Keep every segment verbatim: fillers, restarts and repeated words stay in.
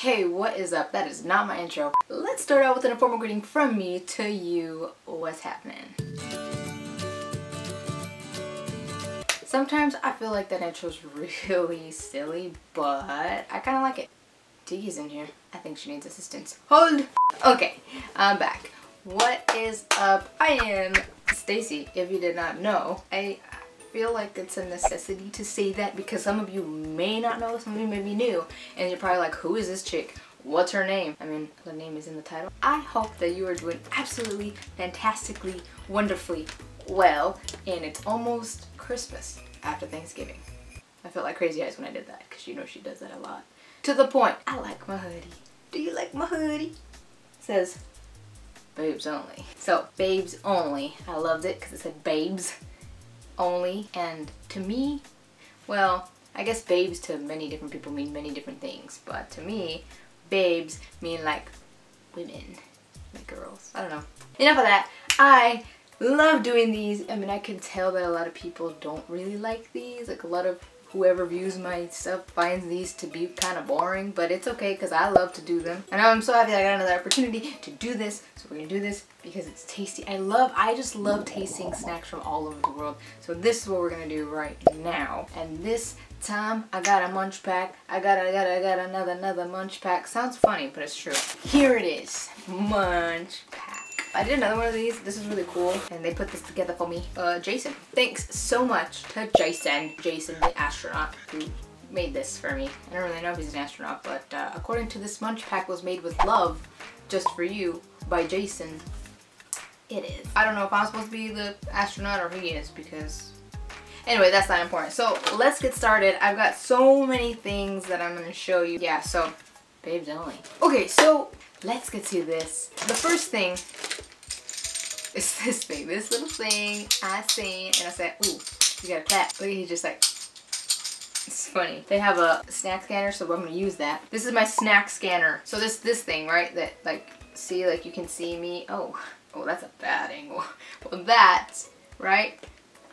Hey, what is up? That is not my intro. Let's start out with an informal greeting from me to you. What's happening? Sometimes I feel like that intro's really silly, but I kind of like it. Diggy's in here. I think she needs assistance. Hold! Okay, I'm back. What is up? I am Stacy, if you did not know. I feel like it's a necessity to say that because some of you may not know, some of you may be new, and you're probably like, who is this chick? What's her name? I mean, the name is in the title. I hope that you are doing absolutely fantastically, wonderfully well, and it's almost Christmas after Thanksgiving. I felt like Crazy Eyes when I did that because you know she does that a lot. To the point, I like my hoodie. Do you like my hoodie? It says, babes only. So babes only, I loved it because it said babes only, and to me, well, I guess babes to many different people mean many different things, but to me babes mean like women, like girls. I don't know. Enough of that. I love doing these. I mean, I can tell that a lot of people don't really like these, like a lot of whoever views my stuff finds these to be kind of boring, but it's okay because I love to do them. And I'm so happy I got another opportunity to do this. So we're gonna do this because it's tasty. I love, I just love tasting snacks from all over the world. So this is what we're gonna do right now. And this time I got a munch pack. I got, I got, I got another, another munch pack. Sounds funny, but it's true. Here it is, munch pack. I did another one of these. This is really cool, and they put this together for me. Uh, Jason. Thanks so much to Jason. Jason, the astronaut, who made this for me. I don't really know if he's an astronaut, but uh, according to this munch pack was made with love, just for you, by Jason. It is. I don't know if I'm supposed to be the astronaut or he is, because... Anyway, that's not important. So, let's get started. I've got so many things that I'm going to show you. Yeah, so, babes only. Okay, so... let's get to this. The first thing is this thing. This little thing I seen and I said, ooh, you gotta clap. Look at he just like, it's funny. They have a snack scanner, so I'm gonna use that. This is my snack scanner. So this this thing, right? That like, see, like you can see me. Oh, oh, that's a bad angle. Well, that, right,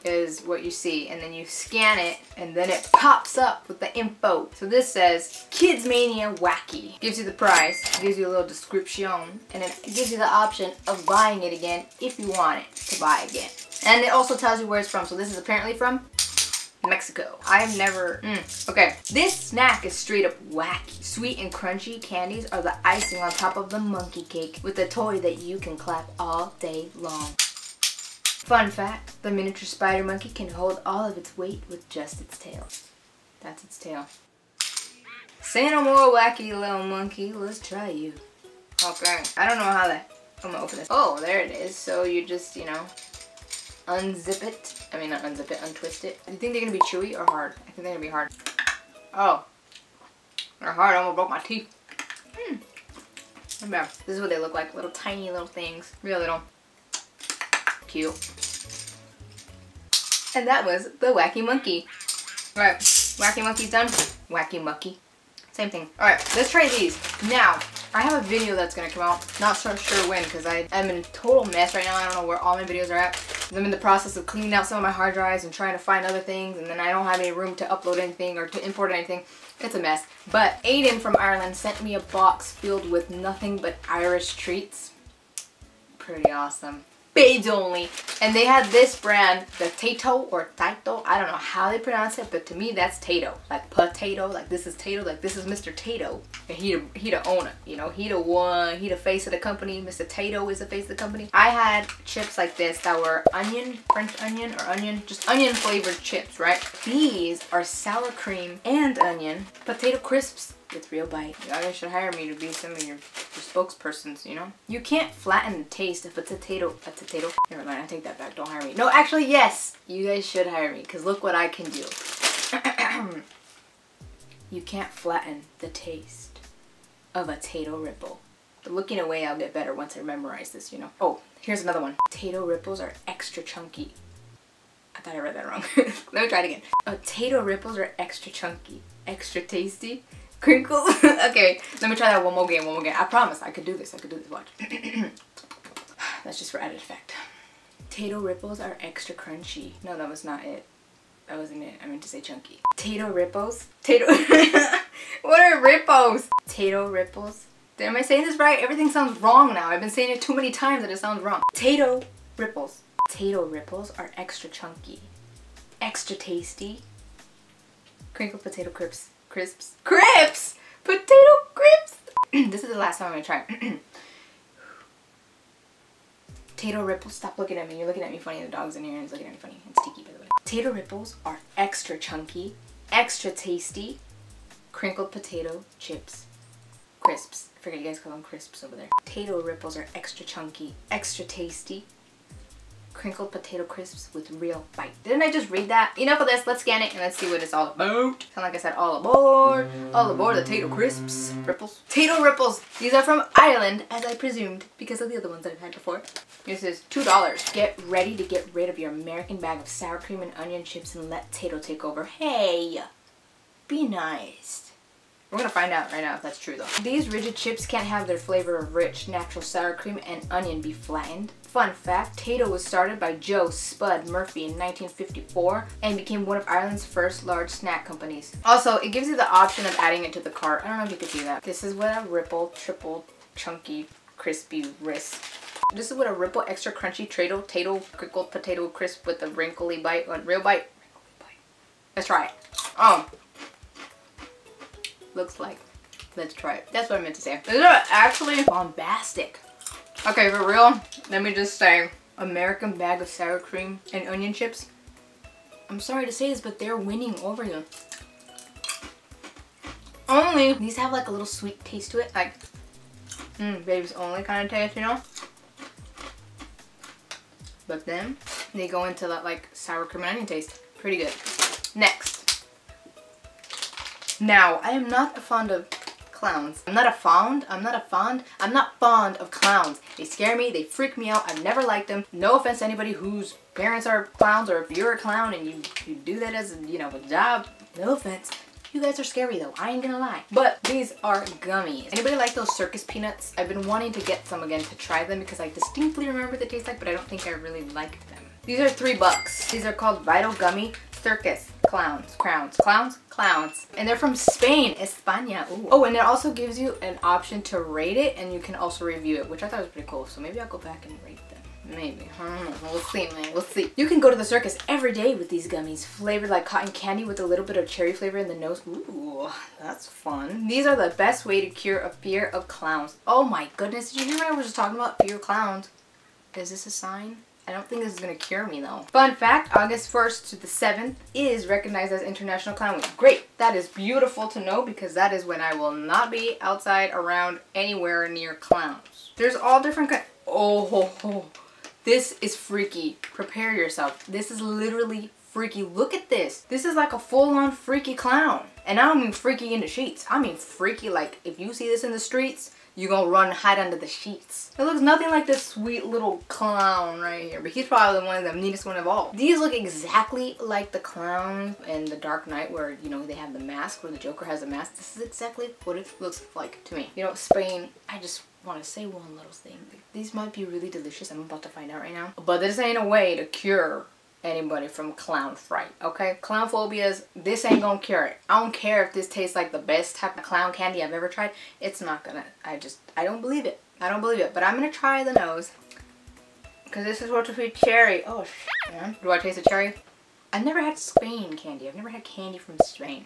is what you see. And then you scan it and then it pops up with the info. So this says Kids Mania Wacky. Gives you the price, gives you a little description, and it gives you the option of buying it again if you want it to buy again. And it also tells you where it's from. So this is apparently from Mexico. I've never, mm, okay. This snack is straight up wacky. Sweet and crunchy candies are the icing on top of the monkey cake with a toy that you can clap all day long. Fun fact, the miniature spider monkey can hold all of its weight with just its tail. That's its tail. Say no more, wacky little monkey, let's try you. Okay, I don't know how that, I'm gonna open this. Oh, there it is. So you just, you know, unzip it. I mean, not unzip it, untwist it. Do you think they're gonna be chewy or hard? I think they're gonna be hard. Oh, they're hard, I almost broke my teeth. Mm. Not bad. This is what they look like, little tiny little things, real little. Cute. And that was the Wacky Monkey. Alright, Wacky Monkey's done. Wacky Monkey. Same thing. Alright, let's try these. Now, I have a video that's gonna come out. Not so sure when because I am in a total mess right now. I don't know where all my videos are at. I'm in the process of cleaning out some of my hard drives and trying to find other things, and then I don't have any room to upload anything or to import anything. It's a mess. But Aiden from Ireland sent me a box filled with nothing but Irish treats. Pretty awesome. Babes only, and they had this brand, the Tayto or Tayto. I don't know how they pronounce it, but to me that's Tayto, like potato, like this is Tayto, like this is Mister Tayto, and he he the owner, you know, he the one, he the face of the company. Mister Tayto is the face of the company. I had chips like this that were onion, French onion or onion, just onion flavored chips, right? These are sour cream and onion potato crisps with real bite. You should hire me to be some of your, your spokespersons, you know? You can't flatten the taste if it's a potato, a potato. Never mind, I take that back, don't hire me. No, actually, yes! You guys should hire me, because look what I can do. You can't flatten the taste of a potato ripple. But looking away, I'll get better once I memorize this, you know? Oh, here's another one. Potato ripples are extra chunky. I thought I read that wrong. Let me try it again. Potato ripples are extra chunky, extra tasty, crinkle. Okay, let me try that one more game, one more game. I promise I could do this, I could do this, watch. That's just for added effect. Tayto ripples are extra crunchy. No, that was not it. That wasn't it, I meant to say chunky. Tayto ripples, Tayto, What are ripples? Tayto ripples. Am I saying this right? Everything sounds wrong now. I've been saying it too many times that it sounds wrong. Tayto ripples. Tayto ripples are extra chunky, extra tasty. Crinkle potato crisps. Crisps. Crisps! Potato crisps! This is the last time I'm gonna try. Tayto ripples. Stop looking at me. You're looking at me funny. The dog's in here and it's looking at me funny. It's Tiki, by the way. Tayto ripples are extra chunky, extra tasty. Crinkled potato chips. Crisps. I forget you guys call them crisps over there. Tayto ripples are extra chunky, extra tasty. Crinkled potato crisps with real bite. Didn't I just read that? Enough of this. Let's scan it and let's see what it's all about. Kind of like I said, all aboard. All aboard the Tayto crisps. Ripples. Tayto ripples. These are from Ireland, as I presumed, because of the other ones that I've had before. This is two dollars. Get ready to get rid of your American bag of sour cream and onion chips and let Tayto take over. Hey, be nice. We're gonna find out right now if that's true though. These rigid chips can't have their flavor of rich, natural sour cream and onion be flattened. Fun fact, Tayto was started by Joe Spud Murphy in nineteen fifty-four and became one of Ireland's first large snack companies. Also, it gives you the option of adding it to the cart. I don't know if you could do that. This is what a ripple, triple, chunky, crispy wrist. This is what a ripple extra crunchy Tayto, Tayto, crickled potato crisp with a wrinkly bite, a real bite. Let's try it. Oh. Looks like. Let's try it. That's what I meant to say. These are actually bombastic. Okay, for real, let me just say, American bag of sour cream and onion chips, I'm sorry to say this, but they're winning over you. Only these have like a little sweet taste to it, like mm, baby's only kind of taste, you know? But then they go into that like sour cream and onion taste. Pretty good. Next. Now, I am not a fond of clowns. I'm not a fond, I'm not a fond, I'm not fond of clowns. They scare me, they freak me out, I've never liked them. No offense to anybody whose parents are clowns, or if you're a clown and you, you do that as, you know, a job. No offense. You guys are scary though, I ain't gonna lie. But these are gummies. Anybody like those circus peanuts? I've been wanting to get some again to try them because I distinctly remember what they taste like, but I don't think I really liked them. These are three bucks. These are called Vital Gummy Circus Clowns. Crowns. Clowns? Clowns. And they're from Spain. España. Ooh. Oh, and it also gives you an option to rate it, and you can also review it, which I thought was pretty cool. So maybe I'll go back and rate them. Maybe. Hmm. We'll see, man. We'll see. You can go to the circus every day with these gummies, flavored like cotton candy with a little bit of cherry flavor in the nose. Ooh, that's fun. These are the best way to cure a fear of clowns. Oh my goodness. Did you hear what I was just talking about? Fear of clowns. Is this a sign? I don't think this is gonna cure me though. Fun fact, August first to the seventh is recognized as International Clown Week. Great, that is beautiful to know because that is when I will not be outside around anywhere near clowns. There's all different kinds. Oh, ho, ho. This is freaky. Prepare yourself. This is literally freaky. Look at this. This is like a full-on freaky clown. And I don't mean freaky in the sheets. I mean freaky like if you see this in the streets, you gonna run and hide under the sheets. It looks nothing like this sweet little clown right here, but he's probably one of the neatest one of all. These look exactly like the clown in The Dark Knight where, you know, they have the mask, where the Joker has a mask. This is exactly what it looks like to me. You know, Spain, I just want to say one little thing. These might be really delicious. I'm about to find out right now. But this ain't a way to cure anybody from clown fright, okay? Clown phobias, this ain't gonna cure it. I don't care if this tastes like the best type of clown candy I've ever tried. It's not gonna. I just, I don't believe it. I don't believe it, but I'm gonna try the nose because this is supposed to be cherry. Oh, shit, man. Do I taste a cherry? I've never had Spain candy. I've never had candy from Spain.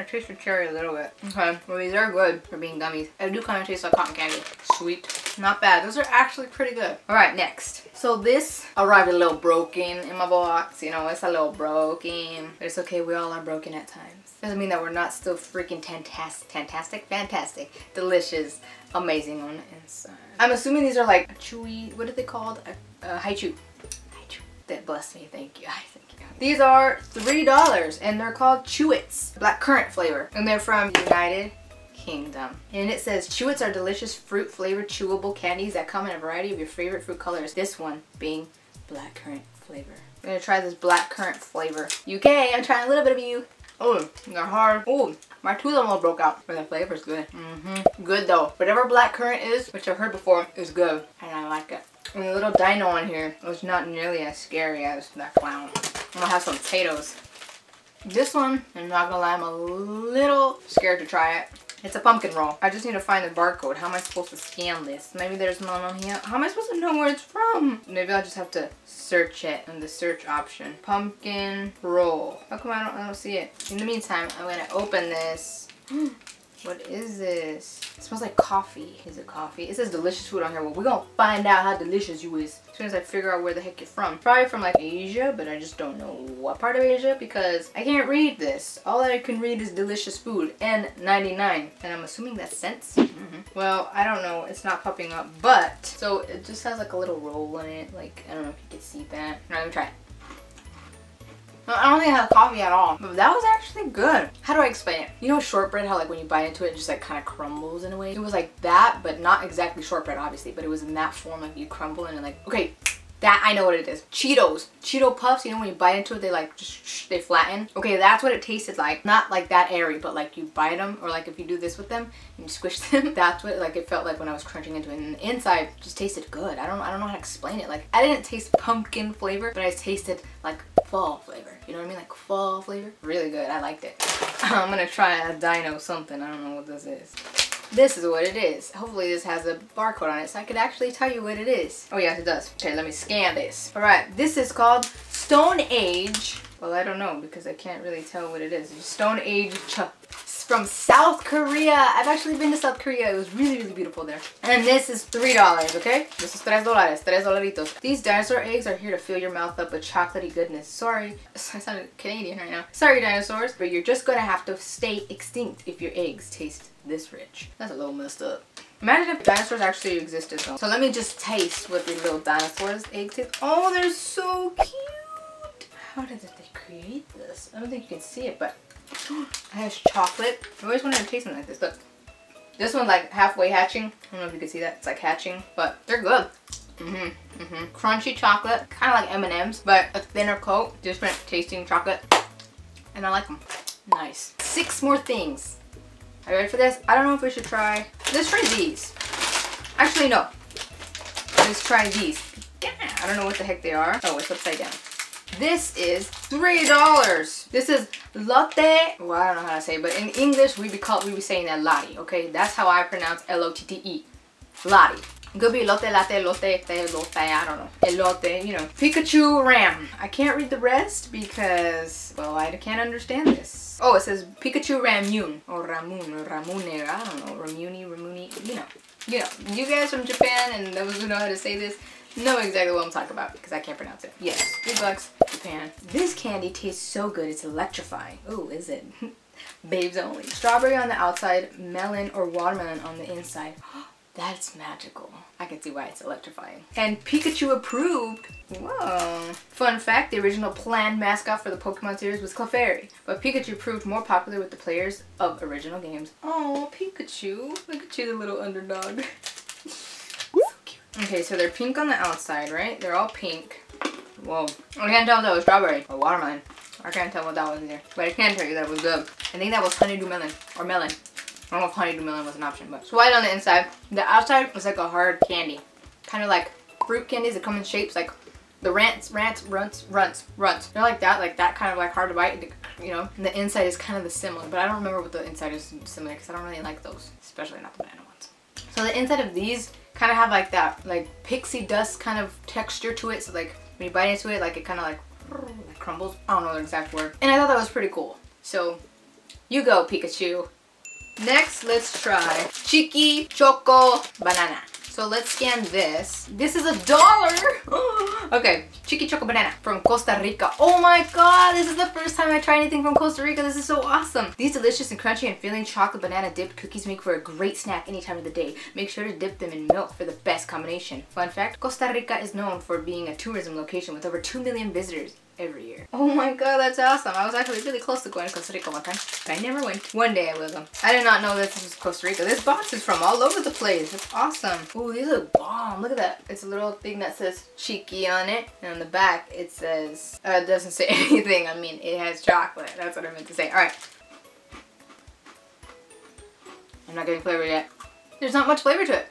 I taste the cherry a little bit. Okay, well these are good for being gummies. I do kind of taste like cotton candy. Sweet. Not bad. Those are actually pretty good. Alright, next. So this arrived a little broken in my box. You know, it's a little broken. But it's okay, we all are broken at times. Doesn't mean that we're not still freaking fantastic, fantastic, fantastic, delicious, amazing on the inside. I'm assuming these are like a chewy, what are they called? A, a haichu. Haichu. That blessed me, thank you. I think. These are three dollars and they're called Chew-Its, black currant flavor. And they're from the United Kingdom. And it says, Chew-Its are delicious fruit flavored chewable candies that come in a variety of your favorite fruit colors. This one being black currant flavor. I'm gonna try this black currant flavor. U K, I'm trying a little bit of you. Oh, they're hard. Oh, my tooth almost broke out. But the flavor's good. Mm-hmm. Good though. Whatever black currant is, which I've heard before, is good. And I like it. And the little dino on here was not nearly as scary as that clown. I'm gonna have some potatoes. This one, I'm not gonna lie, I'm a little scared to try it. It's a pumpkin roll. I just need to find the barcode. How am I supposed to scan this? Maybe there's none on here. How am I supposed to know where it's from? Maybe I'll just have to search it in the search option. Pumpkin roll. How come I don't, I don't see it? In the meantime, I'm gonna open this. What is this? It smells like coffee. Is it coffee? It says delicious food on here. Well, we're gonna find out how delicious you is as soon as I figure out where the heck you're from. Probably from like Asia, but I just don't know what part of Asia because I can't read this. All I can read is delicious food and ninety-nine. And I'm assuming that's cents. Mm-hmm. Well, I don't know. It's not popping up, but so it just has like a little roll in it. Like, I don't know if you can see that. All right, let me try it. I don't think I had coffee at all, but that was actually good. How do I explain it? You know shortbread, how like when you bite into it, it just like kind of crumbles in a way? It was like that, but not exactly shortbread, obviously, but it was in that form, like you crumble and like, okay, that I know what it is. Cheetos. Cheeto Puffs, you know when you bite into it, they like, just they flatten. Okay, that's what it tasted like. Not like that airy, but like you bite them, or like if you do this with them, and you squish them, that's what like it felt like when I was crunching into it. And the inside just tasted good. I don't, I don't know how to explain it. Like, I didn't taste pumpkin flavor, but I tasted like fall flavor. You know what I mean? Like fall flavor. Really good. I liked it. I'm gonna try a dino something. I don't know what this is. This is what it is. Hopefully this has a barcode on it so I could actually tell you what it is. Oh yes, it does. Okay, let me scan this. All right, this is called Stone Age. Well, I don't know because I can't really tell what it is. It's Stone Age Chuck. It's from South Korea. I've actually been to South Korea. It was really, really beautiful there. And this is three dollars, okay? This is tres dólares, tres dolaritos. These dinosaur eggs are here to fill your mouth up with chocolatey goodness. Sorry, I sound Canadian right now. Sorry, dinosaurs, but you're just gonna have to stay extinct if your eggs taste this rich. That's a little messed up. Imagine if dinosaurs actually existed though. So let me just taste what these little dinosaurs' eggs taste. Oh, they're so cute. How did they create this? I don't think you can see it, but it has chocolate. I always wanted to taste them like this. Look, this one's like halfway hatching. I don't know if you can see that. It's like hatching, but they're good. Mm-hmm, mm-hmm. Crunchy chocolate, kind of like M and M's, but a thinner coat, different tasting chocolate, and I like them. Nice. Six more things. Are you ready for this? I don't know if we should try. Let's try these. Actually, no. Let's try these. Yeah. I don't know what the heck they are. Oh, it's upside down. This is three dollars. This is Lotte. Well, I don't know how to say it, but in English, we be called, we be saying that Lottie, okay? That's how I pronounce L O T T E. Lottie. It could be Lotte, Latte, Lotte, Lotte, I don't know. Elote, you know. Pikachu Ram. I can't read the rest because, well, I can't understand this. Oh, it says Pikachu Ramyun. Or Ramun, or Ramune, I don't know. Ramuni, Ramuni, you know. You know, you guys from Japan and those who know how to say this, know exactly what I'm talking about because I can't pronounce it. Yes, three bucks, Japan. This candy tastes so good, it's electrifying. Oh, is it? Babes only. Strawberry on the outside, melon or watermelon on the inside. That's magical. I can see why it's electrifying. And Pikachu approved. Whoa. Fun fact, the original planned mascot for the Pokemon series was Clefairy, but Pikachu proved more popular with the players of original games. Oh, Pikachu. Look at you, the little underdog. Okay, so they're pink on the outside, right? They're all pink. Whoa. I can't tell if that was strawberry or watermelon. I can't tell what that was either. But I can tell you that it was good. I think that was honeydew melon or melon. I don't know if honeydew melon was an option, but it's white on the inside. The outside was like a hard candy. Kind of like fruit candies that come in shapes like the rants, rants, runts, runts, runts. They're like that, like that kind of like hard to bite, you know? And the inside is kind of the similar, but I don't remember what the inside is similar because I don't really like those, especially not the banana ones. So the inside of these kind of have like that like pixie dust kind of texture to it, so like when you bite into it, like it kind of like crumbles. I don't know the exact word, and I thought that was pretty cool. So you go, Pikachu. Next, let's try Chiki Choco Banana. So let's scan this. This is a dollar. Okay, Chiki Choco Banana from Costa Rica. Oh my god, this is the first time I tried anything from Costa Rica. This is so awesome. These delicious and crunchy and filling chocolate banana dipped cookies make for a great snack any time of the day. Make sure to dip them in milk for the best combination. Fun fact, Costa Rica is known for being a tourism location with over two million visitors every year. Oh my god, that's awesome. I was actually really close to going to Costa Rica one time, but I never went. One day I will though. I did not know that this was Costa Rica. This box is from all over the place. It's awesome. Ooh, these look bomb. Look at that. It's a little thing that says Chiki on it, and on the back it says, uh, it doesn't say anything. I mean, it has chocolate. That's what I meant to say. Alright. I'm not getting flavor yet. There's not much flavor to it.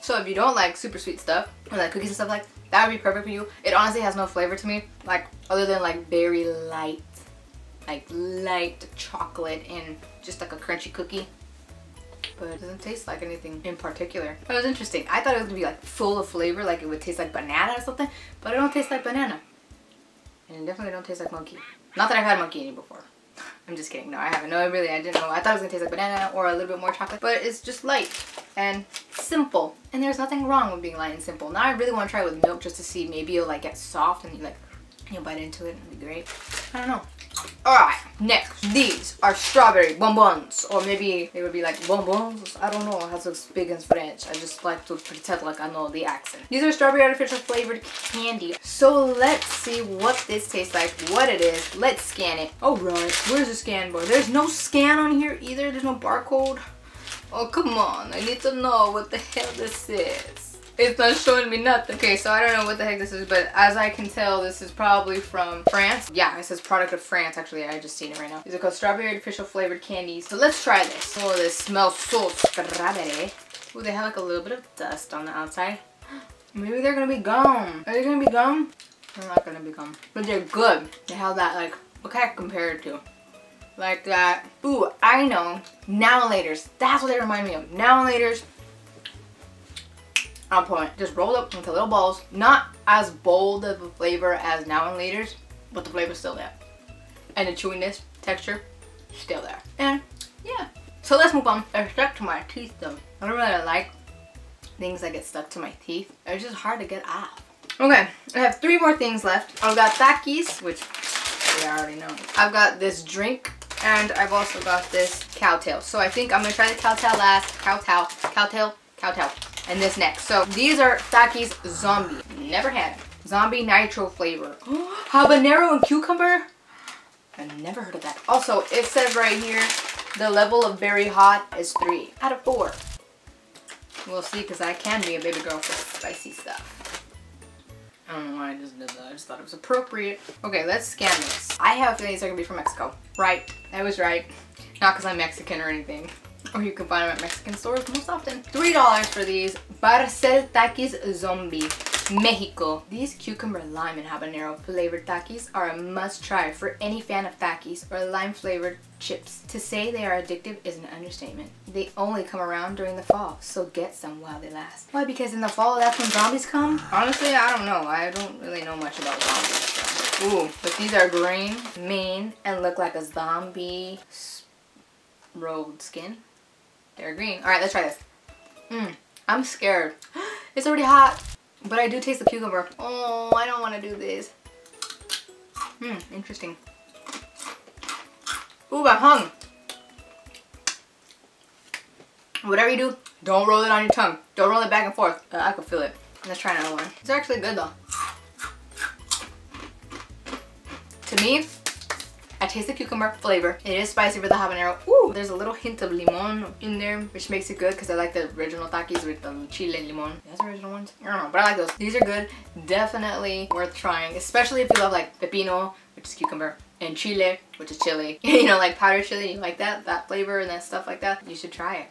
So if you don't like super sweet stuff, or like cookies and stuff like that would be perfect for you. It honestly has no flavor to me, like other than like very light, like light chocolate and just like a crunchy cookie. But it doesn't taste like anything in particular. That was interesting. I thought it was gonna be like full of flavor, like it would taste like banana or something, but it don't taste like banana. And it definitely don't taste like monkey. Not that I've had monkey any before. I'm just kidding. No, I haven't. No, really, I didn't know. I thought it was gonna taste like banana or a little bit more chocolate, but it's just light and simple. And there's nothing wrong with being light and simple. Now I really want to try it with milk just to see. Maybe it'll like get soft and you like you'll bite into it and it'll be great. I don't know. All right, next, these are strawberry bonbons, or maybe they would be like bonbons. I don't know how to speak in French. I just like to pretend like I know the accent. These are strawberry artificial flavored candy. So let's see what this tastes like, what it is. Let's scan it. All right, where's the scan bar? There's no scan on here either. There's no barcode. Oh, come on. I need to know what the hell this is. It's not showing me nothing. Okay, so I don't know what the heck this is, but as I can tell, this is probably from France. Yeah, it says product of France. Actually, I just seen it right now. These are called strawberry artificial flavored candies. So let's try this. Oh, this smells so strawberry. Ooh, they have like a little bit of dust on the outside. Maybe they're gonna be gum. Are they gonna be gum? They're not gonna be gum. But they're good. They have that like, what can I compare it to? Like that. Ooh, I know. Now and Laters. That's what they remind me of. Now and Laters. On point. Just rolled up into little balls. Not as bold of a flavor as Now and Laters, but the flavor's still there. And the chewiness, texture, still there. And yeah. So let's move on. They're stuck to my teeth though. I don't really like things that get stuck to my teeth. It's just hard to get off. Okay, I have three more things left. I've got Takis, which yeah, I already know. I've got this drink. And I've also got this Cow Tail. So I think I'm gonna try the Cow Tail last. Cow Tail, Cow Tail, Cow Tail. And this next. So these are Takis Zombie. Never had them. Zombie nitro flavor. Habanero and cucumber? I've never heard of that. Also, it says right here, the level of very hot is three out of four. We'll see, because I can be a baby girl for spicy stuff. I don't know why I just did that. I just thought it was appropriate. Okay, let's scan this. I have a feeling these are gonna be from Mexico. Right, I was right. Not because I'm Mexican or anything. Or you can find them at Mexican stores most often. three dollars for these. Barcel Takis Zombie, Mexico. These cucumber, lime, and habanero flavored Takis are a must try for any fan of Takis or lime flavored chips. To say they are addictive is an understatement. They only come around during the fall, so get some while they last. Why? Because in the fall, that's when zombies come? Honestly, I don't know. I don't really know much about zombies. So. Ooh, but these are green, mean, and look like a zombie rolled skin. They're green. All right, let's try this. Mmm, I'm scared. It's already hot, but I do taste the cucumber. Oh, I don't want to do this. Hmm, interesting. Ooh, I'm hung. Whatever you do, don't roll it on your tongue. Don't roll it back and forth. Uh, I can feel it. Let's try another one. It's actually good though. To me, I taste the cucumber flavor. It is spicy with the habanero. Ooh, there's a little hint of limon in there, which makes it good because I like the original Takis with the chile and limon. That's the original ones? I don't know, but I like those. These are good. Definitely worth trying, especially if you love like pepino, which is cucumber, and chile, which is chili. You know, like powdered chili, you like that, that flavor and that stuff like that. You should try it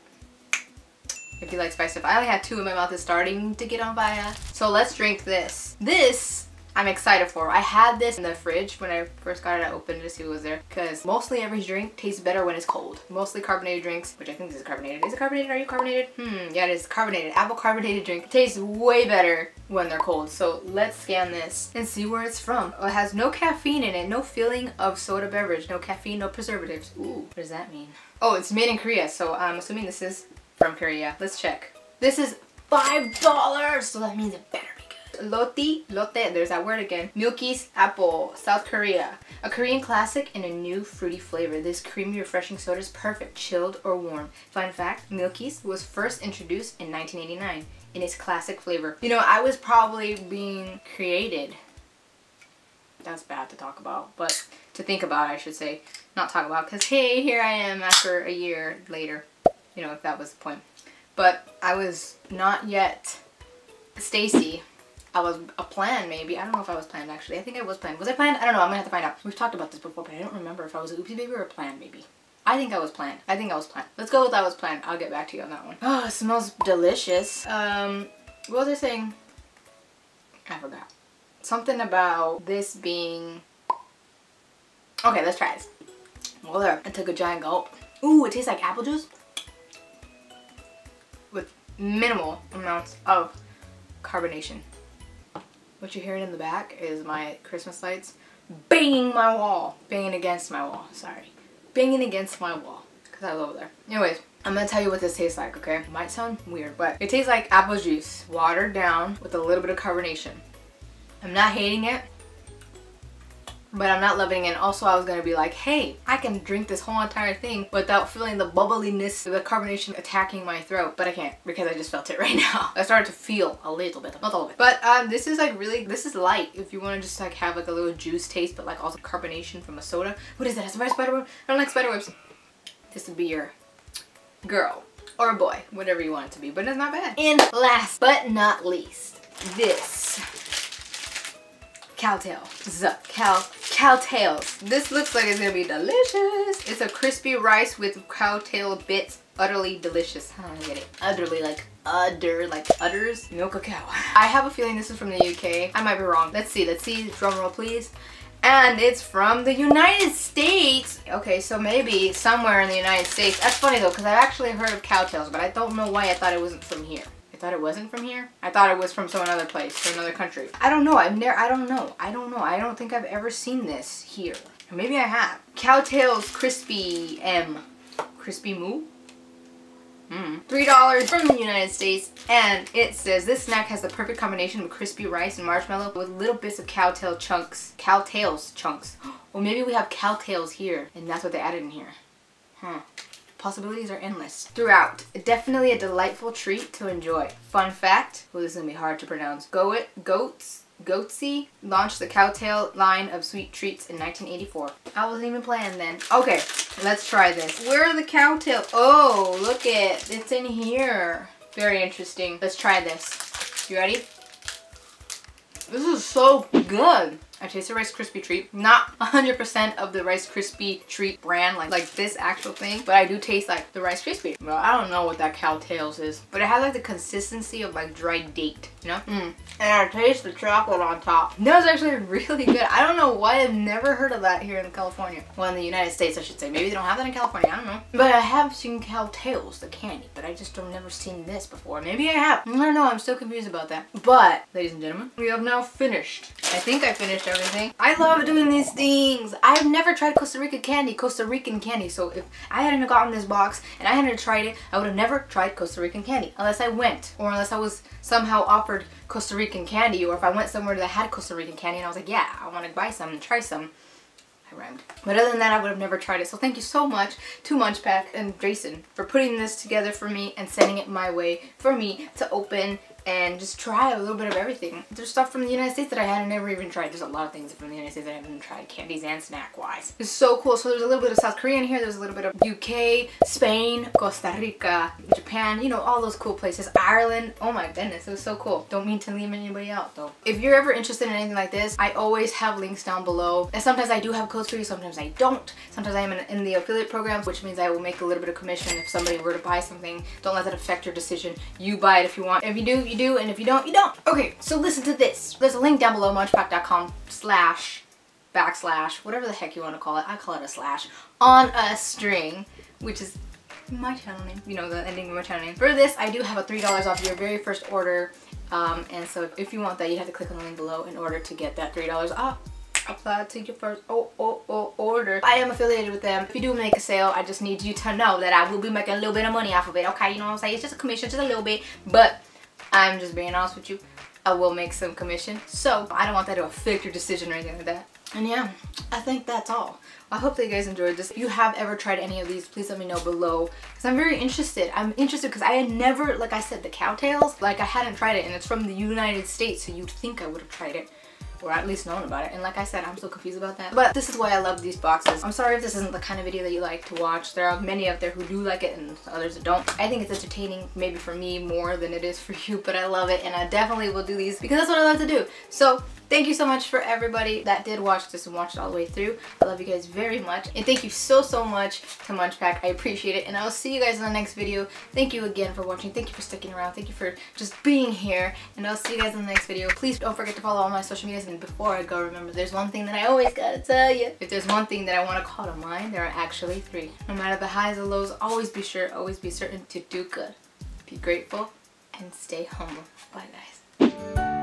if you like spicy stuff. I only had two in my mouth. It's starting to get on fire. So let's drink this. This I'm excited for. I had this in the fridge when I first got it. I opened it to see what was there because mostly every drink tastes better when it's cold. Mostly carbonated drinks, which I think this is carbonated. Is it carbonated? Are you carbonated? Hmm, yeah, it is carbonated. Apple carbonated drink tastes way better when they're cold. So let's scan this and see where it's from. Oh, it has no caffeine in it, no feeling of soda beverage, no caffeine, no preservatives. Ooh, what does that mean? Oh, it's made in Korea, so I'm assuming this is from Korea. Let's check. This is five dollars, so that means it better. Lotte, Lotte, there's that word again. Milkis, apple, South Korea. A Korean classic in a new fruity flavor. This creamy, refreshing soda is perfect, chilled or warm. Fun fact, Milkis was first introduced in nineteen eighty-nine in its classic flavor. You know, I was probably being created. That's bad to talk about, but to think about, I should say. Not talk about, because hey, here I am after a year later. You know, if that was the point. But I was not yet Stacy. I was a plan, maybe. I don't know if I was planned, actually. I think I was planned. Was I planned? I don't know. I'm gonna have to find out. We've talked about this before, but I don't remember if I was a oopsie baby or a planned baby. I think I was planned. I think I was planned. Let's go with I was planned. I'll get back to you on that one. Oh, it smells delicious. Um, what was I saying? I forgot. Something about this being... Okay, let's try this. Well, there. I took a giant gulp. Ooh, it tastes like apple juice. With minimal amounts of carbonation. What you're hearing in the back is my Christmas lights banging my wall. Banging against my wall, sorry. Banging against my wall, because I live over there. Anyways, I'm gonna tell you what this tastes like, okay? It might sound weird, but it tastes like apple juice, watered down with a little bit of carbonation. I'm not hating it, but I'm not loving it. And also, I was gonna be like, hey, I can drink this whole entire thing without feeling the bubbliness, the carbonation attacking my throat, but I can't because I just felt it right now. I started to feel a little bit, not all of it. But um, this is like really, this is light if you wanna just like have like a little juice taste, but like also carbonation from a soda. What is that, a spider web? I don't like spider webs. This would be your girl or boy, whatever you want it to be, but it's not bad. And last but not least, this. Cow Tales. Cow, cow Tales. This looks like it's gonna be delicious. It's a crispy rice with cow tail bits. Utterly delicious. I don't get it. Utterly, like udder, like udders. Milk a cow. I have a feeling this is from the U K. I might be wrong. Let's see, let's see. Drum roll, please. And it's from the United States. Okay, so maybe somewhere in the United States. That's funny though, because I've actually heard of Cow Tales, but I don't know why I thought it wasn't from here. Thought it wasn't from here. I thought it was from some other place, from another country. I don't know. I've never. I don't know. I don't know. I don't think I've ever seen this here. Or maybe I have. Cow Tales Crispy M, Crispy Moo. Mm. Three dollars from the United States, and it says this snack has the perfect combination of crispy rice and marshmallow with little bits of cow tail chunks. Cow tails chunks. Well, maybe we have cow tails here, and that's what they added in here. Huh. Possibilities are endless. Throughout, definitely a delightful treat to enjoy. Fun fact, well, this is gonna be hard to pronounce. Goat, Goats, Goatsy launched the Cowtail line of sweet treats in nineteen eighty-four. I wasn't even playing then. Okay, let's try this. Where are the Cowtail? Oh, look it, it's in here. Very interesting. Let's try this. You ready? This is so good. I taste a Rice Krispie Treat. Not one hundred percent of the Rice Krispie Treat brand, like, like this actual thing, but I do taste like the Rice Krispie. Well, I don't know what that Cow Tales is, but it has like the consistency of like dried date, you know? Mm. And I taste the chocolate on top. That was actually really good. I don't know why I've never heard of that here in California. Well, in the United States, I should say. Maybe they don't have that in California, I don't know. But I have seen Cow Tales, the candy, but I just don't never seen this before. Maybe I have. I don't know, I'm still confused about that. But, ladies and gentlemen, we have now finished. I think I finished everything. I love doing these things. I've never tried Costa Rica candy, Costa Rican candy. So if I hadn't gotten this box and I hadn't tried it, I would have never tried Costa Rican candy unless I went, or unless I was somehow offered Costa Rican candy, or if I went somewhere that had Costa Rican candy and I was like, yeah, I want to buy some and try some. I rhymed. But other than that, I would have never tried it. So thank you so much to Munch Pack and Jason for putting this together for me and sending it my way for me to open and just try a little bit of everything. There's stuff from the United States that I hadn't never even tried. There's a lot of things from the United States that I haven't even tried, candies and snack-wise. It's so cool. So there's a little bit of South Korea in here. There's a little bit of U K, Spain, Costa Rica, Japan, you know, all those cool places. Ireland. Oh my goodness, it was so cool. Don't mean to leave anybody out though. If you're ever interested in anything like this, I always have links down below. And sometimes I do have codes for you, sometimes I don't. Sometimes I am in the affiliate program, which means I will make a little bit of commission if somebody were to buy something. Don't let that affect your decision. You buy it if you want. If you do, you do, and if you don't, you don't. Okay, so listen to this. There's a link down below, munchpack.com slash backslash, whatever the heck you want to call it. I call it a slash on a string, which is my channel name. You know, the ending of my channel name. For this, I do have a three dollars off your very first order. Um, and so if you want that, you have to click on the link below in order to get that three dollars off. Apply to your first oh, oh, oh, order. I am affiliated with them. If you do make a sale, I just need you to know that I will be making a little bit of money off of it. Okay, you know what I'm saying? It's just a commission, just a little bit, but I'm just being honest with you. I will make some commission. So I don't want that to affect your decision or anything like that. And yeah, I think that's all. I hope that you guys enjoyed this. If you have ever tried any of these, please let me know below, because I'm very interested. I'm interested because I had never, like I said, the Cow Tales, like I hadn't tried it, and it's from the United States, so you'd think I would have tried it. or at least known about it. And like I said, I'm still confused about that. But this is why I love these boxes. I'm sorry if this isn't the kind of video that you like to watch. There are many out there who do like it and others that don't. I think it's entertaining, maybe for me more than it is for you, but I love it and I definitely will do these because that's what I love to do. So thank you so much for everybody that did watch this and watched it all the way through. I love you guys very much. And thank you so, so much to Munch Pack. I appreciate it. And I'll see you guys in the next video. Thank you again for watching. Thank you for sticking around. Thank you for just being here. And I'll see you guys in the next video. Please don't forget to follow all my social medias. And before I go, remember, there's one thing that I always gotta tell you. If there's one thing that I wanna call to mind, there are actually three. No matter the highs or lows, always be sure, always be certain to do good. Be grateful and stay humble. Bye, guys.